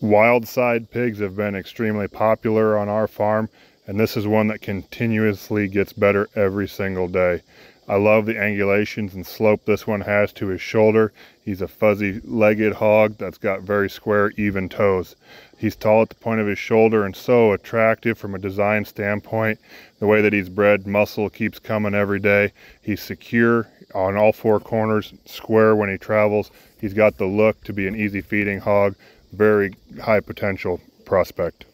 Wild side pigs have been extremely popular on our farm, and this is one that continuously gets better every single day. I love the angulations and slope this one has to his shoulder. He's a fuzzy-legged hog that's got very square, even toes. He's tall at the point of his shoulder and so attractive from a design standpoint. The way that he's bred, muscle keeps coming every day. He's secure on all four corners, square when he travels. He's got the look to be an easy feeding hog. Very high potential prospect.